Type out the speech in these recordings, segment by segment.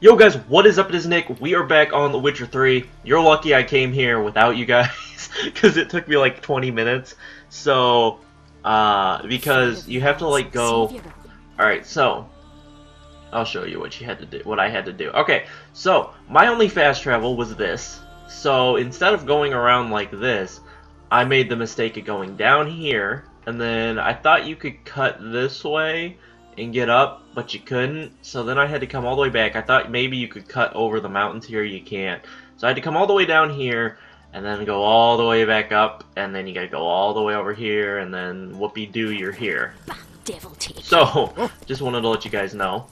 Yo guys, what is up? It is Nick. We are back on The Witcher 3. You're lucky I came here without you guys, because it took me like 20 minutes. So, because you have to like go... Alright, so, I'll show you what you had to do, what I had to do. Okay, so, my only fast travel was this. So, instead of going around like this, I made the mistake of going down here, and then I thought you could cut this way and get up, but you couldn't, so then I had to come all the way back. I thought maybe you could cut over the mountains here, you can't. So I had to come all the way down here, and then go all the way back up, and then you gotta go all the way over here, and then whoopee-doo, you're here. So, just wanted to let you guys know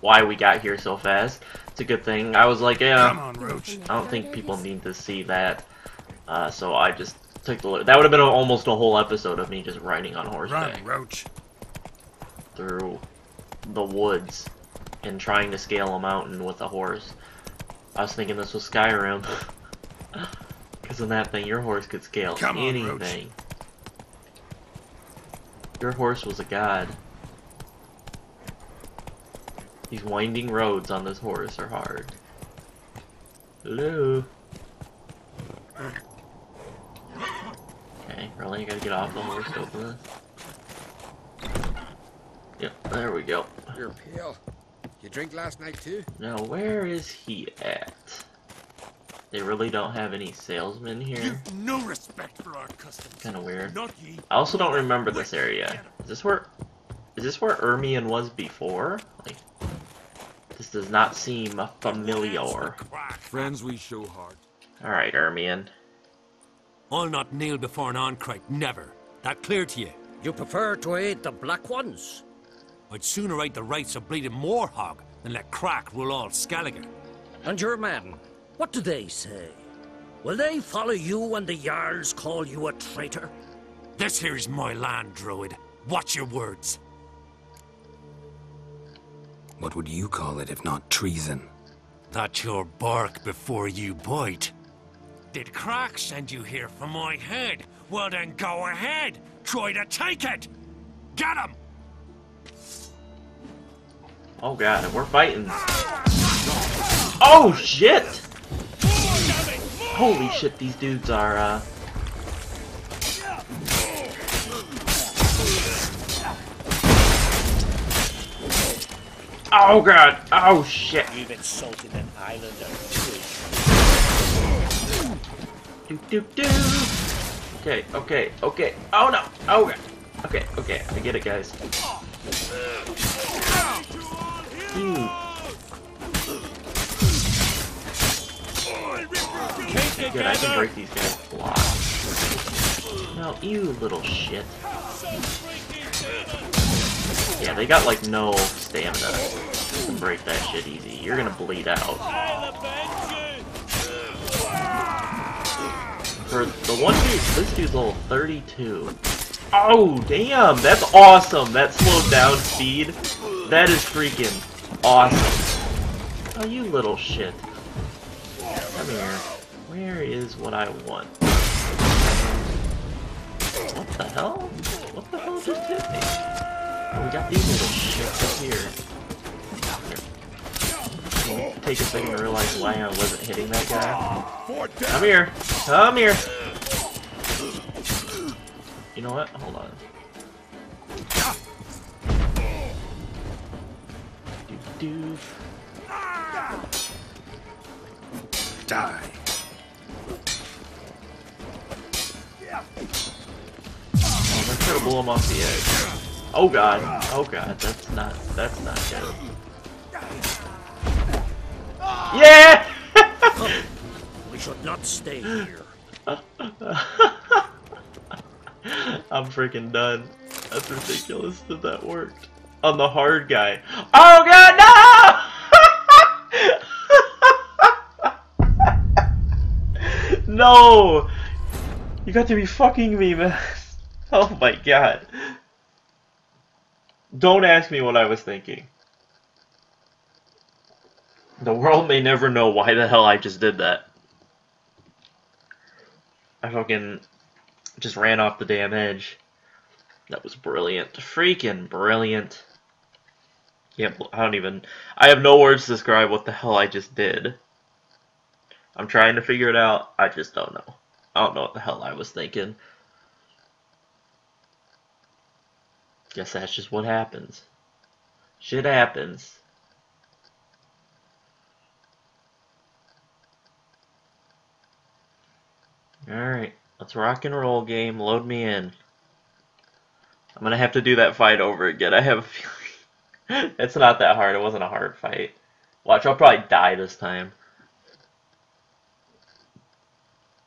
why we got here so fast. It's a good thing. I was like, yeah, I don't think people need to see that, so I just took the look. That would have been almost a whole episode of me just riding on horseback. Run, Roach. Through the woods and trying to scale a mountain with a horse. I was thinking this was Skyrim, because in that thing your horse could scale anything. Your horse was a god. These winding roads on this horse are hard. Hello. Okay, really, you gotta get off the horse to open this. Yep, there we go. You're pale. You drink last night too? Now where is he at? They really don't have any salesmen here. You've no respect for our customs. Kinda weird. Not ye. I also don't remember this area. Is this where Ermion was before? Like, this does not seem familiar. Friends we show hard. Alright, Ermion. I'll not kneel before an Arncrite, never. That clear to you? You prefer to aid the black ones? I'd sooner write the rights of bleeding Morhog than let Crack rule all Skellige. And your men, what do they say? Will they follow you when the Jarls call you a traitor? This here is my land, Druid. Watch your words. What would you call it if not treason? That's your bark before you bite. Did Crack send you here for my head? Well then go ahead. Try to take it. Get him! Oh god, and we're fighting. Oh shit! Holy shit, these dudes are, Oh god! Oh shit! You've insulted an island of do do do! Okay, okay, okay. Oh no! Oh god! Okay, okay, I get it, guys. Okay, good, I can break these guys a lot. No, you little shit. Yeah, they got like no stamina to break that shit easy. You're gonna bleed out. For the one dude, this dude's level 32. Oh, damn, that's awesome. That slowed down speed. That is freaking awesome. Oh, you little shit. Come here. Where is what I want? What the hell? What the hell just hit me? Oh, we got these little shits up here. It'll take a second to realize why I wasn't hitting that guy. Come here. Come here. You know what? Hold on. Dude. Die. Oh, that's gonna blow him off the edge. Oh god. Oh god. That's not good. Yeah. Oh, we should not stay here. I'm freaking done. That's ridiculous that that worked. On the hard guy. Oh god, no! No! You got to be fucking me, man. Oh my god. Don't ask me what I was thinking. The world may never know why the hell I just did that. I fucking just ran off the damn edge. That was brilliant. Freaking brilliant. I have no words to describe what the hell I just did. I'm trying to figure it out. I just don't know. I don't know what the hell I was thinking. Guess that's just what happens. Shit happens. Alright, let's rock and roll game. Load me in. I'm gonna have to do that fight over again. I have a feeling. It's not that hard. It wasn't a hard fight. Watch, I'll probably die this time.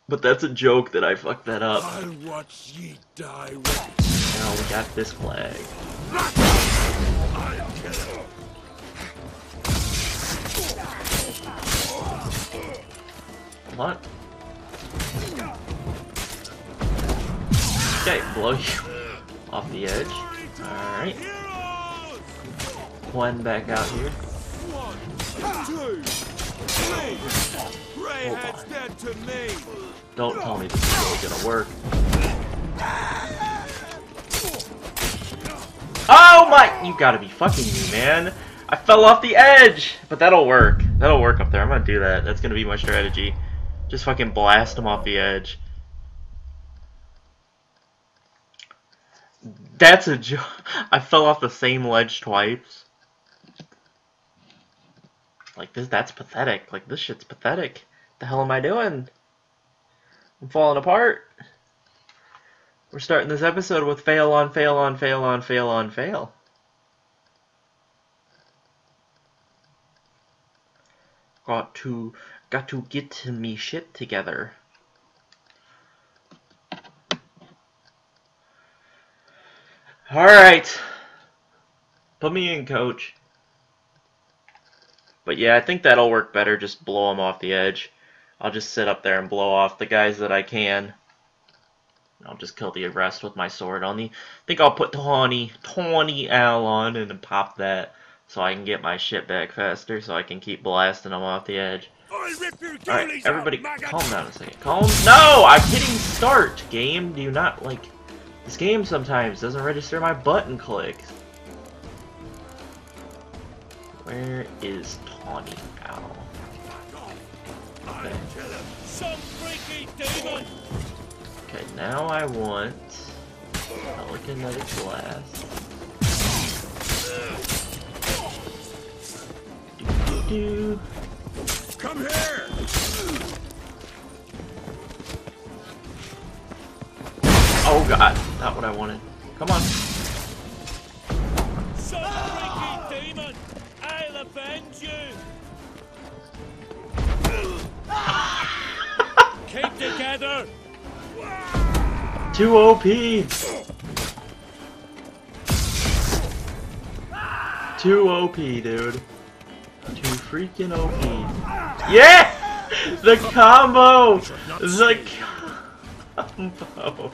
But that's a joke that I fucked that up. I'll watch ye die with. Now we got this flag. What? Okay, blow you off the edge. Alright. One back out here. Hold on. Don't tell me this is really gonna work. Oh my! You gotta be fucking me, man. I fell off the edge! But that'll work. That'll work up there. I'm gonna do that. That's gonna be my strategy. Just fucking blast him off the edge. That's a joke. I fell off the same ledge twice. Like this, that's pathetic. Like this shit's pathetic. What the hell am I doing? I'm falling apart. We're starting this episode with fail on, fail on, fail on, fail on, fail. Got to get me shit together. Alright. Put me in, coach. But yeah, I think that'll work better. Just blow them off the edge. I'll just sit up there and blow off the guys that I can. I'll just kill the rest with my sword on the... I think I'll put 20 Al on and then pop that so I can get my shit back faster so I can keep blasting them off the edge. Alright, everybody calm down a second. Calm... No! I'm hitting start, game. Do you not, like... This game sometimes doesn't register my button clicks. Where is Tawny Owl? Okay. Okay, now I want Pelicanetic Blast. Come here! Oh god, not what I wanted. Come on. So freaky demon, I'll avenge you. Keep together. Too OP. Too OP, dude. Too freaking OP. Yeah! The combo! The combo!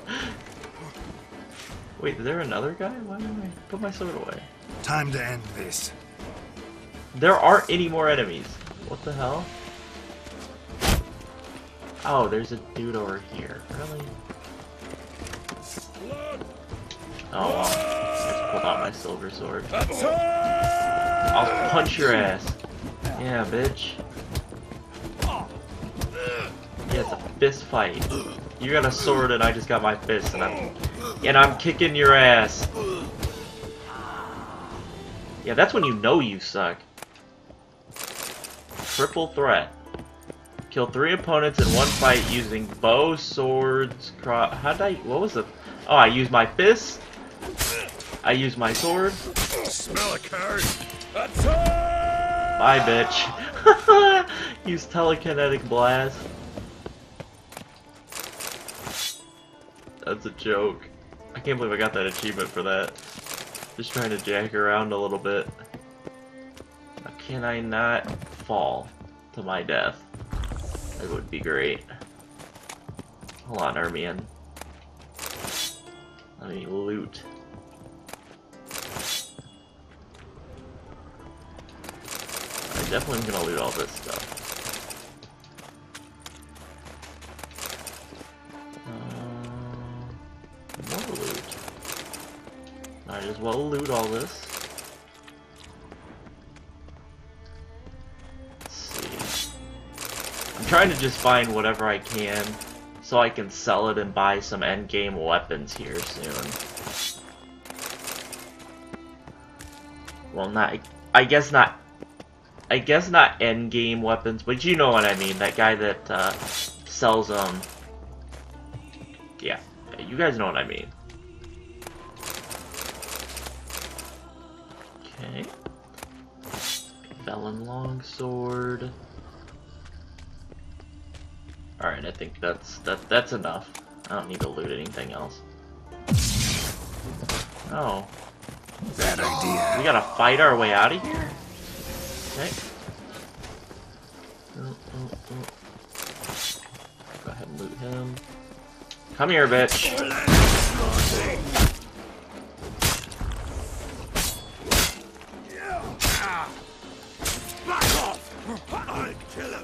Wait, is there another guy? Why didn't I put my sword away? Time to end this. There aren't any more enemies. What the hell? Oh, there's a dude over here. Really? Oh, I just pulled out my silver sword. I'll punch your ass. Yeah, bitch. Yeah, it's a fist fight. You got a sword and I just got my fist and I'm kicking your ass. Yeah, that's when you know you suck. Triple threat. Kill 3 opponents in 1 fight using bow, swords, cross... What was the... Oh, I used my fist. I used my sword. Smell a card. Bye, bitch. Use telekinetic blast. That's a joke. I can't believe I got that achievement for that. Just trying to jack around a little bit. How can I not fall to my death? That would be great. Hold on, Ermion. Let me loot. I definitely am gonna loot all this stuff. Might as well loot all this. trying to just find whatever I can so I can sell it and buy some endgame weapons here soon. Well, not, I guess not endgame weapons, but you know what I mean, that guy that sells them. Yeah, you guys know what I mean. Okay. Felon longsword. Alright, I think that's enough. I don't need to loot anything else. Oh. Bad idea. We gotta fight our way out of here? Okay. Go ahead and loot him. Come here, bitch. Back off! I'll kill him.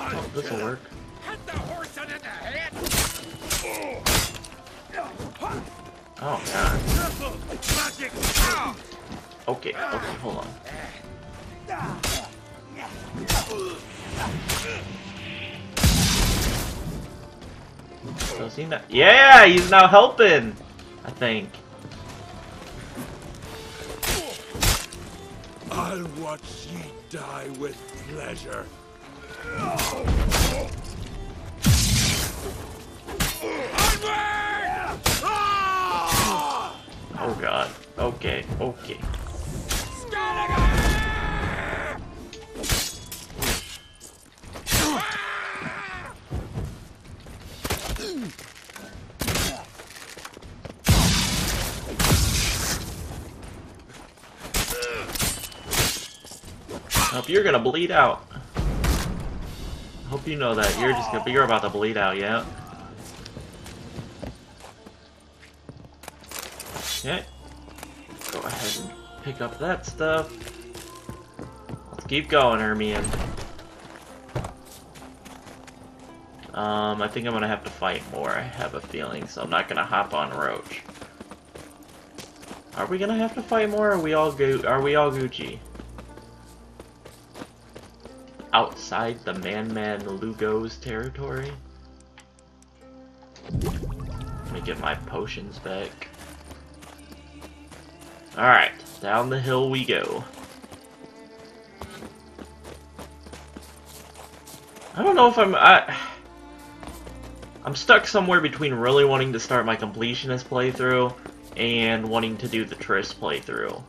Oh, this will work. Oh god. Okay, okay, hold on. Does he not? Yeah, he's now helping. I think. I'll watch ye die with pleasure. Oh god. Okay, okay. Hope you're gonna bleed out. Hope you know that you're just gonna—you're about to bleed out, yeah. Okay. Go ahead and pick up that stuff. Let's keep going, Ermion. I think I'm gonna have to fight more. I have a feeling, so I'm not gonna hop on Roach. Are we gonna have to fight more? Or are we all go? Are we all Gucci? Outside the Man-Man Lugos territory. Let me get my potions back. Alright, down the hill we go. I don't know if I'm stuck somewhere between really wanting to start my completionist playthrough and wanting to do the Triss playthrough.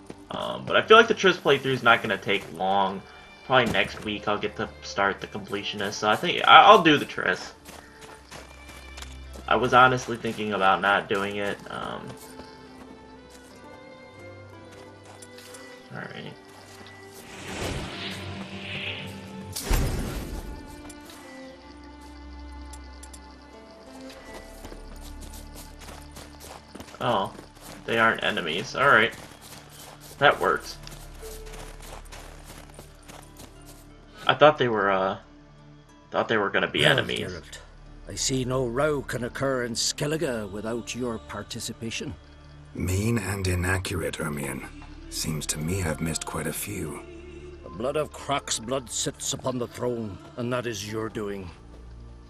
But I feel like the Triss playthrough is not going to take long. Probably next week I'll get to start the completionist, so I think I'll do the Triss. I was honestly thinking about not doing it. Alright. Oh, they aren't enemies. Alright. That works. I thought they were gonna be enemies. Geralt, I see no row can occur in Skellige without your participation. Mean and inaccurate, Ermion. Seems to me I've missed quite a few. The blood of Croc's blood sits upon the throne, and that is your doing.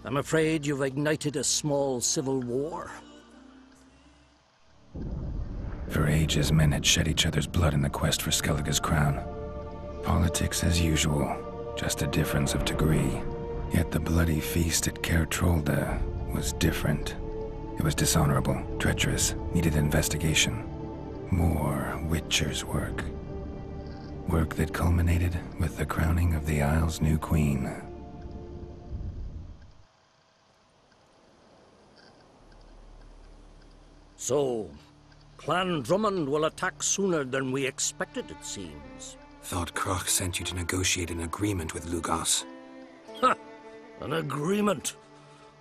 I'm afraid you've ignited a small civil war. For ages, men had shed each other's blood in the quest for Skellige's crown. Politics as usual. Just a difference of degree. Yet the bloody feast at Kaer Trolde was different. It was dishonorable, treacherous, needed investigation. More Witcher's work. Work that culminated with the crowning of the Isle's new queen. So, Clan Drummond will attack sooner than we expected, it seems. Thought Krach sent you to negotiate an agreement with Lugos. Ha! An agreement?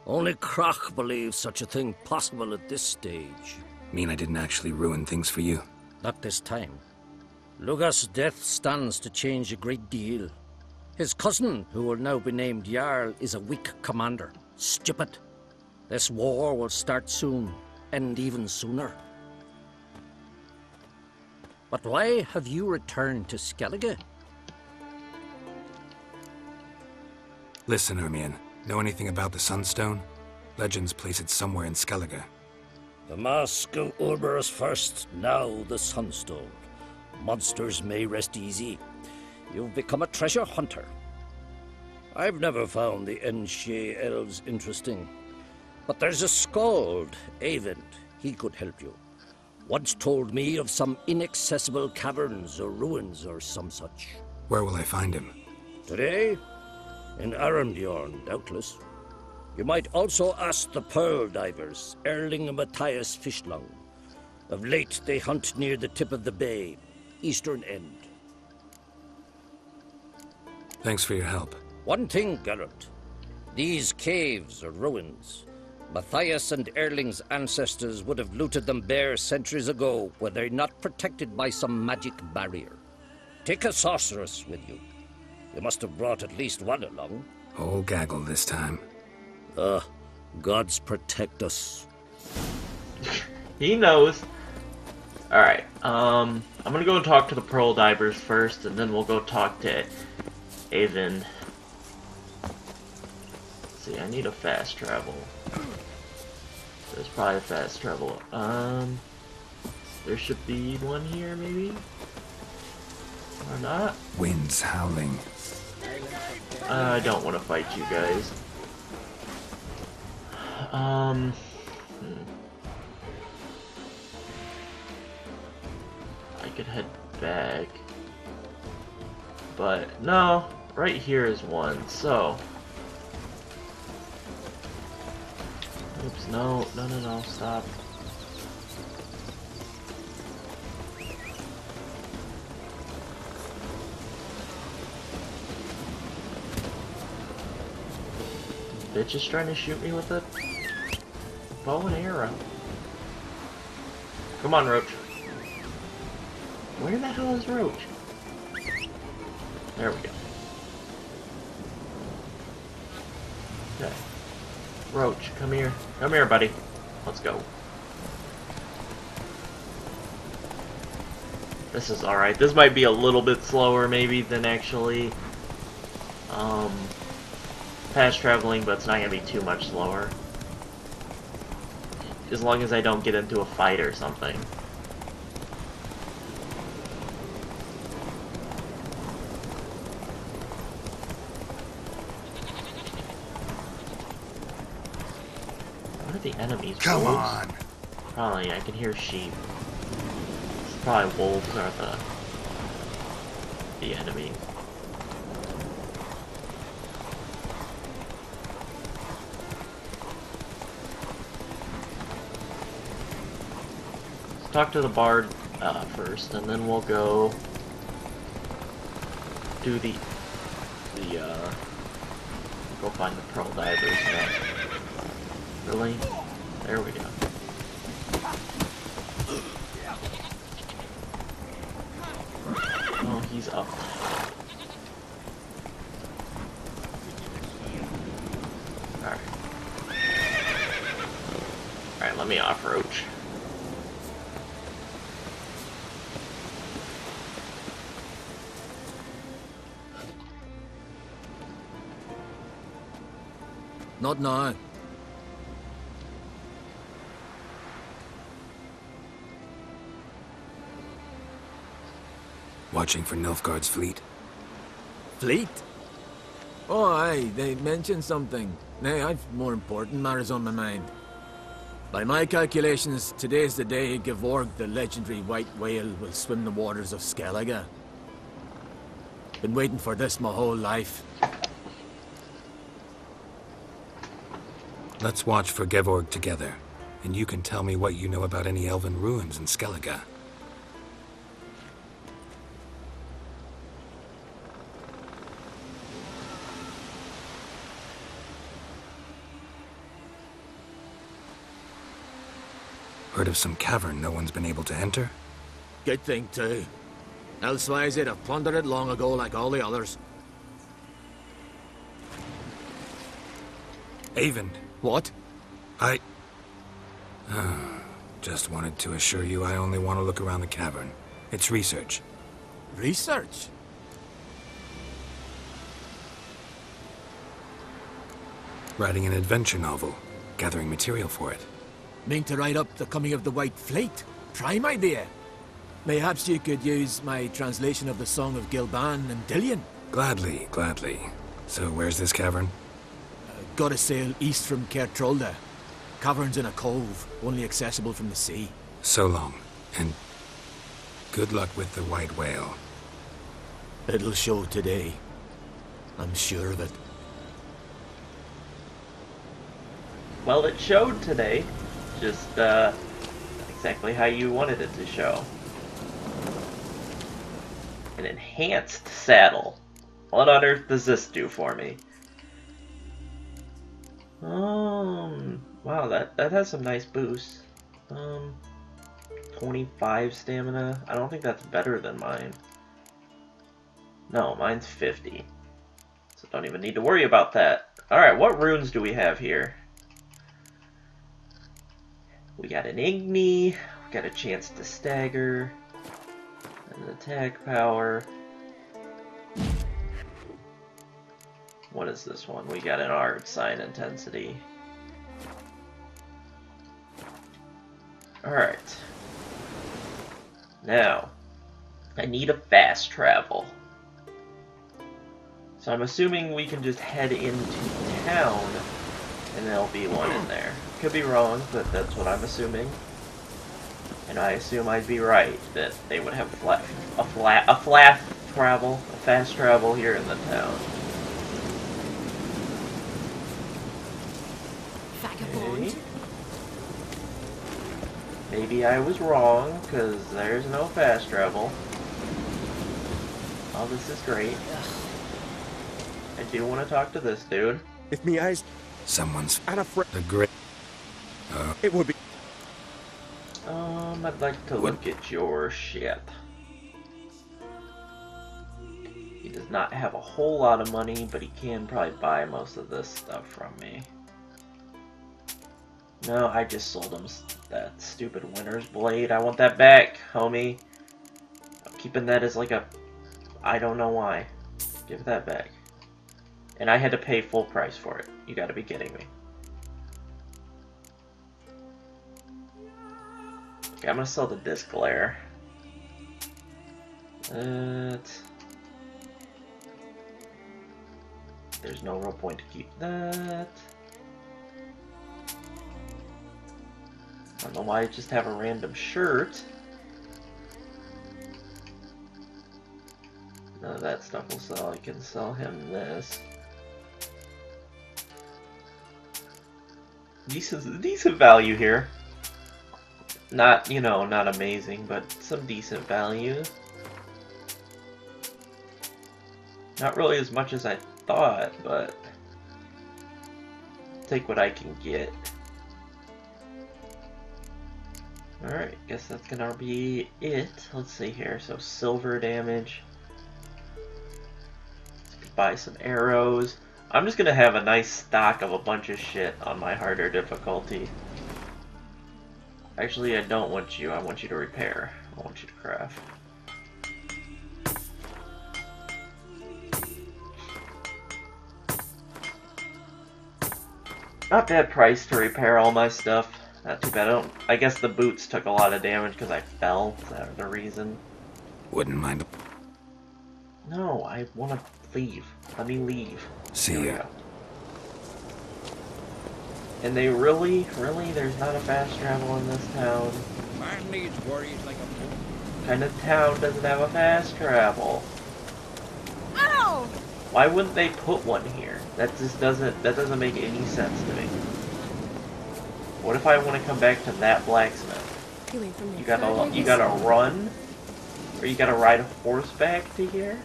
Only Krach believes such a thing possible at this stage. Mean I didn't actually ruin things for you? Not this time. Lugos' death stands to change a great deal. His cousin, who will now be named Jarl, is a weak commander. Stupid. This war will start soon, end even sooner. But why have you returned to Skellige? Listen, Ermion. Know anything about the Sunstone? Legends place it somewhere in Skellige. The Mask of Ulberus first, now the Sunstone. Monsters may rest easy. You've become a treasure hunter. I've never found the Ensh'e Elves interesting. But there's a Skald, Avent. He could help you. Once told me of some inaccessible caverns or ruins or some such. Where will I find him? Today? In Arambjorn, doubtless. You might also ask the pearl divers, Erling and Matthias Fischlung. Of late, they hunt near the tip of the bay, eastern end. Thanks for your help. One thing, Garrett. These caves are ruins. Matthias and Erling's ancestors would have looted them bare centuries ago were they not protected by some magic barrier. Take a sorceress with you. You must have brought at least one along. Whole gaggle this time. Gods protect us. He knows. Alright, I'm gonna go talk to the Pearl Divers first, and then we'll go talk to Avon. See, I need a fast travel. There's probably a fast travel. There should be one here, maybe? Or not? Winds howling. I don't want to fight you guys. I could head back. But, no. Right here is one, so... Oops, no, stop. This bitch is trying to shoot me with a bow and arrow. Come on, Roach. Where the hell is Roach? There we go. Okay. Roach, come here. Come here, buddy. Let's go. This is alright. This might be a little bit slower, maybe, than actually fast traveling, but it's not going to be too much slower. As long as I don't get into a fight or something. Enemies. Come wolves? On. Probably, I can hear sheep. It's probably wolves are the enemy. Let's talk to the bard first, and then we'll go do the go find the pearl divers. Really? There we go. Oh, he's up. Alright. Alright, let me off Roach. Not now. Watching for Nilfgaard's fleet. Fleet? Oh, aye, they mentioned something. Nay, I've more important matters on my mind. By my calculations, today's the day Gevorg, the legendary white whale, will swim the waters of Skellige. Been waiting for this my whole life. Let's watch for Gevorg together, and you can tell me what you know about any elven ruins in Skellige. Heard of some cavern no one's been able to enter? Good thing, too. Elsewise, they'd have plundered it long ago like all the others. Avent. What? I... just wanted to assure you I only want to look around the cavern. It's research. Research? Writing an adventure novel. Gathering material for it. Mean to write up the coming of the White Fleet? Prime idea. Mayhaps you could use my translation of the Song of Gilban and Dillion. Gladly, gladly. So where's this cavern? Gotta sail east from Kaer Trolde. Cavern's in a cove, only accessible from the sea. So long, and good luck with the white whale. It'll show today. I'm sure of it. Well, it showed today. Just, exactly how you wanted it to show. An enhanced saddle. What on earth does this do for me? Wow, that has some nice boosts. 25 stamina. I don't think that's better than mine. No, mine's 50. So don't even need to worry about that. Alright, what runes do we have here? We got an Igni, we got a chance to stagger, an attack power. What is this one? We got an Ard sign intensity. Alright. Now, I need a fast travel. So I'm assuming we can just head into town and there'll be one in there. Could be wrong, but that's what I'm assuming. And I assume I'd be right that they would have a fast travel here in the town. Okay. Maybe I was wrong, because there's no fast travel. Oh, this is great. I do want to talk to this dude. If me eyes, someone's out of the grid. It would be. I'd like to look at your ship. He does not have a whole lot of money, but he can probably buy most of this stuff from me. No, I just sold him that stupid Winter's Blade. I want that back, homie. I'm keeping that as like a... I don't know why. Give that back. And I had to pay full price for it. You gotta be kidding me. Okay, I'm gonna sell the disc layer. There's no real point to keep that. I don't know why I just have a random shirt. None of that stuff will sell. I can sell him this. Decent value here. Not, you know, not amazing, but some decent value. Not really as much as I thought, but take what I can get. Alright, guess that's gonna be it. Let's see here. So, silver damage. Let's buy some arrows. I'm just gonna have a nice stock of a bunch of shit on my harder difficulty. Actually, I don't want you. I want you to repair. I want you to craft. Not bad price to repair all my stuff. Not too bad. I guess the boots took a lot of damage because I fell. Is that the reason? Wouldn't mind. No, I want to leave. Let me leave. See ya. And they really, there's not a fast travel in this town. Mine needs worries like a kind of town doesn't have a fast travel. Ow! Why wouldn't they put one here? That doesn't make any sense to me. What if I want to come back to that blacksmith? You gotta run, or you gotta ride horseback to here?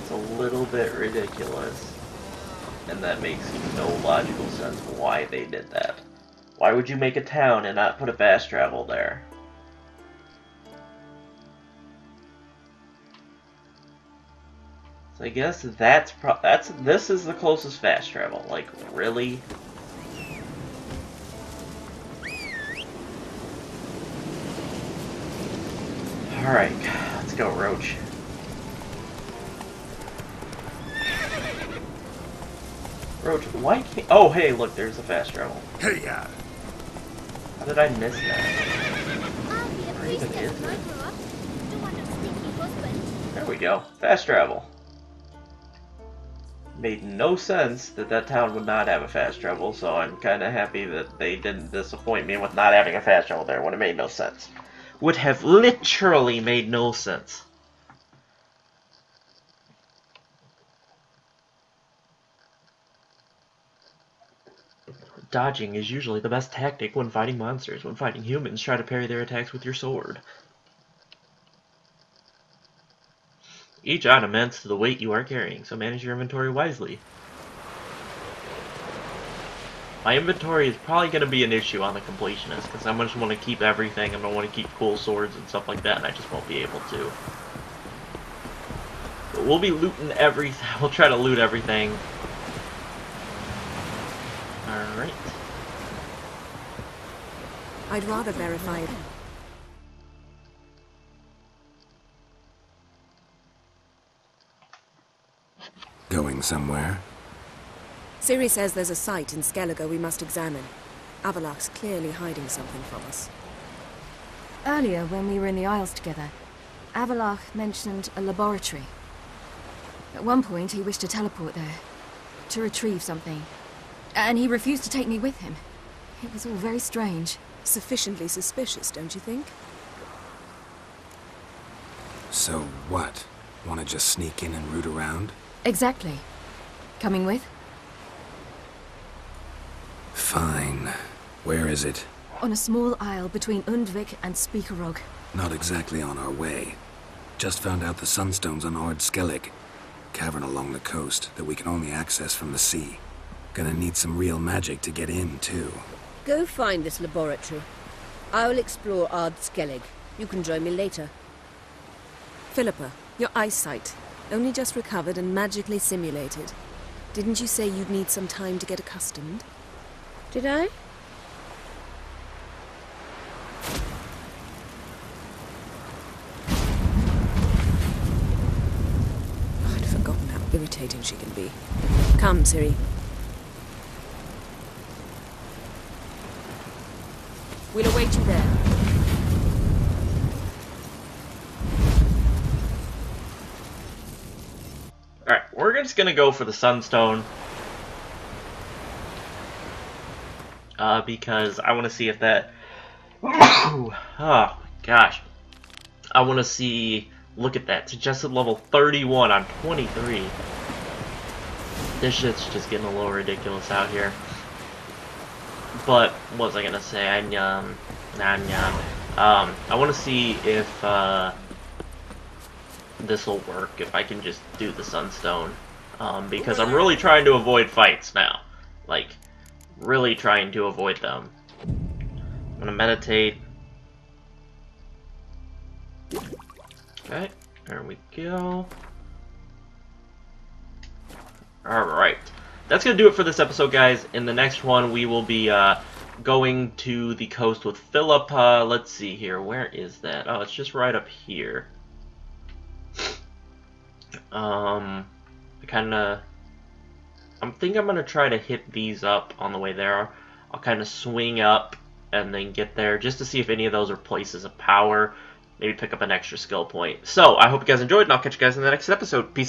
It's a little bit ridiculous. And that makes no logical sense why they did that. Why would you make a town and not put a fast travel there? So I guess this is the closest fast travel. Like, really? Alright, let's go, Roach. Roach, why can't... Oh, hey, look, there's the fast travel. Hey, yeah. How did I miss that? There we go. Fast travel. Made no sense that that town would not have a fast travel, so I'm kind of happy that they didn't disappoint me with not having a fast travel there when it made no sense. Would have literally made no sense. Dodging is usually the best tactic when fighting monsters. When fighting humans, try to parry their attacks with your sword. Each item adds to the weight you are carrying, so manage your inventory wisely. My inventory is probably going to be an issue on the completionist, because I'm going to want to keep everything. I'm going to want to keep cool swords and stuff like that, and I just won't be able to. But we'll be looting everything. We'll try to loot everything. Alright. I'd rather verify it. Going somewhere? Siri says there's a site in Skellige we must examine. Avallac'h's clearly hiding something from us. Earlier, when we were in the Isles together, Avallac'h mentioned a laboratory. At one point, he wished to teleport there, to retrieve something, and he refused to take me with him. It was all very strange. Sufficiently suspicious, don't you think? So what? Want to just sneak in and root around? Exactly. Coming with? Fine. Where is it? On a small isle between Undvik and Spikerog. Not exactly on our way. Just found out the Sunstone's on Ard Skellig. Cavern along the coast that we can only access from the sea. Gonna need some real magic to get in, too. Go find this laboratory. I'll explore Ard Skellig. You can join me later. Philippa, your eyesight. Only just recovered and magically simulated. Didn't you say you'd need some time to get accustomed? Did I? Oh, I'd forgotten how irritating she can be. Come, Siri. We'll await you there. Alright, we're just gonna go for the Sunstone. Because I want to see if that... Oh, my gosh. I want to see... Look at that. Suggested level 31 on 23. This shit's just getting a little ridiculous out here. But, what was I going to say? I want to see if this will work. If I can just do the Sunstone. Because I'm really trying to avoid fights now. Like... Really trying to avoid them. I'm gonna meditate. Okay, there we go. Alright. That's gonna do it for this episode, guys. In the next one, we will be going to the coast with Philippa. Let's see here. Where is that? Oh, it's just right up here. I think I'm going to try to hit these up on the way there. I'll kind of swing up and then get there just to see if any of those are places of power. Maybe pick up an extra skill point. So, I hope you guys enjoyed, and I'll catch you guys in the next episode. Peace out.